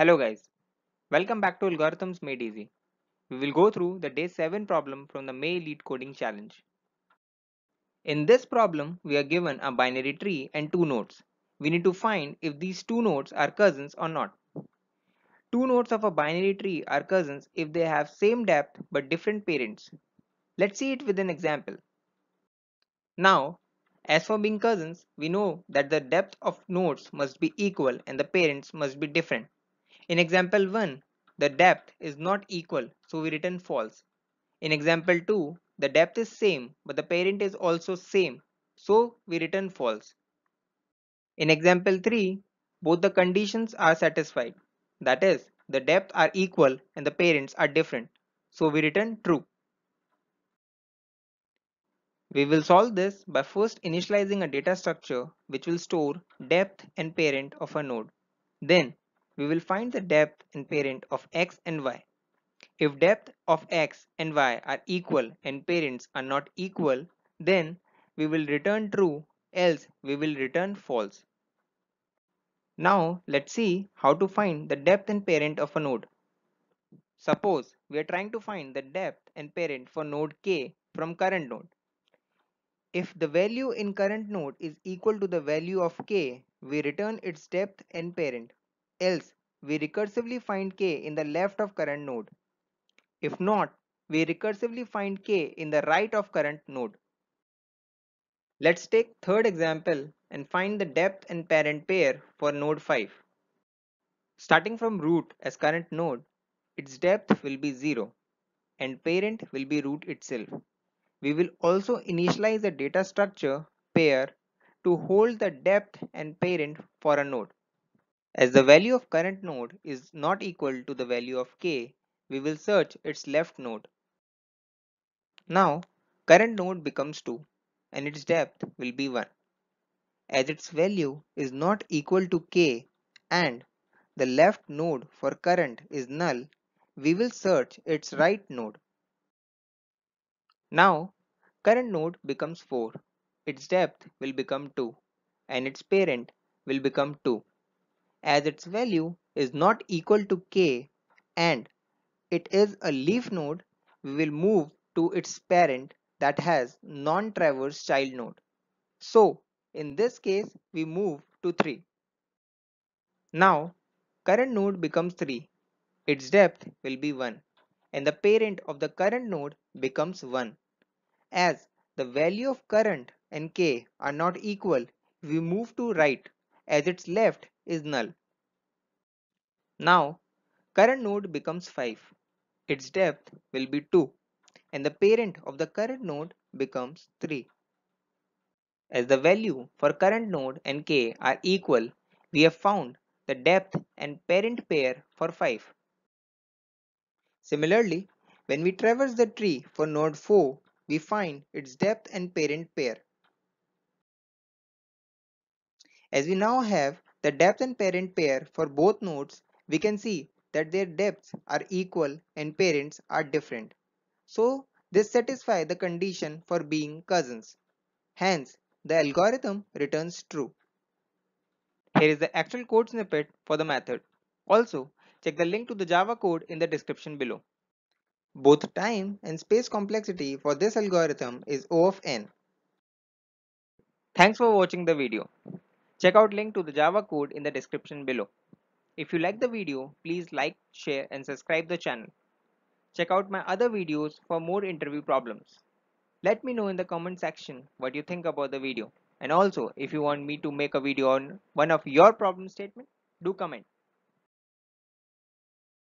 Hello guys, welcome back to Algorithms Made Easy. We will go through the day 7 problem from the May LeetCoding Challenge. In this problem, we are given a binary tree and two nodes. We need to find if these two nodes are cousins or not. Two nodes of a binary tree are cousins if they have same depth but different parents. Let's see it with an example. Now, as for being cousins, we know that the depth of nodes must be equal and the parents must be different. In example 1, the depth is not equal, so we return false. In example 2, the depth is same, but the parent is also same, so we return false. In example 3, both the conditions are satisfied. That is, the depth are equal and the parents are different, so we return true. We will solve this by first initializing a data structure which will store depth and parent of a node. Then, we will find the depth and parent of x and y. If depth of x and y are equal and parents are not equal, then we will return true, else we will return false. Now let's see how to find the depth and parent of a node. Suppose we are trying to find the depth and parent for node k from current node. If the value in current node is equal to the value of k, we return its depth and parent. Else, we recursively find k in the left of current node. If not, we recursively find k in the right of current node. Let's take third example and find the depth and parent pair for node 5. Starting from root as current node, its depth will be 0 and parent will be root itself. We will also initialize the data structure pair to hold the depth and parent for a node. As the value of current node is not equal to the value of k, we will search its left node. Now, current node becomes 2 and its depth will be 1. As its value is not equal to k and the left node for current is null, we will search its right node. Now, current node becomes 4, its depth will become 2 and its parent will become 2. As its value is not equal to k and it is a leaf node, we will move to its parent that has non-traverse child node. So, in this case, we move to 3. Now, current node becomes 3, its depth will be 1 and the parent of the current node becomes 1. As the value of current and k are not equal, we move to right as its left is null. Now, current node becomes 5. Its depth will be 2 and the parent of the current node becomes 3. As the value for current node and k are equal, we have found the depth and parent pair for 5. Similarly, when we traverse the tree for node 4, we find its depth and parent pair. As we now have the depth and parent pair for both nodes, we can see that their depths are equal and parents are different. So, this satisfies the condition for being cousins. Hence, the algorithm returns true. Here is the actual code snippet for the method. Also, check the link to the Java code in the description below. Both time and space complexity for this algorithm is O(n). Thanks for watching the video. Check out link to the Java code in the description below. If you like the video, please like, share and subscribe the channel. Check out my other videos for more interview problems. Let me know in the comment section what you think about the video. And also, if you want me to make a video on one of your problem statement, do comment.